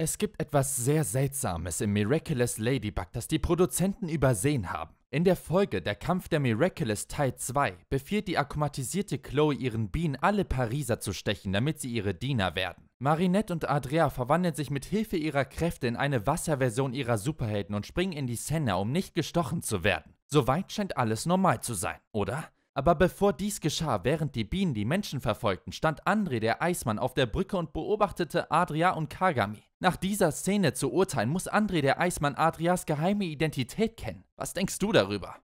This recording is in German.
Es gibt etwas sehr Seltsames im Miraculous Ladybug, das die Produzenten übersehen haben. In der Folge Der Kampf der Miraculous Teil 2 befiehlt die akkumatisierte Chloe ihren Bienen, alle Pariser zu stechen, damit sie ihre Diener werden. Marinette und Adrien verwandeln sich mit Hilfe ihrer Kräfte in eine Wasserversion ihrer Superhelden und springen in die Senna, um nicht gestochen zu werden. Soweit scheint alles normal zu sein, oder? Aber bevor dies geschah, während die Bienen die Menschen verfolgten, stand André, der Eismann, auf der Brücke und beobachtete Adrien und Kagami. Nach dieser Szene zu urteilen, muss André, der Eismann, Adrias geheime Identität kennen. Was denkst du darüber?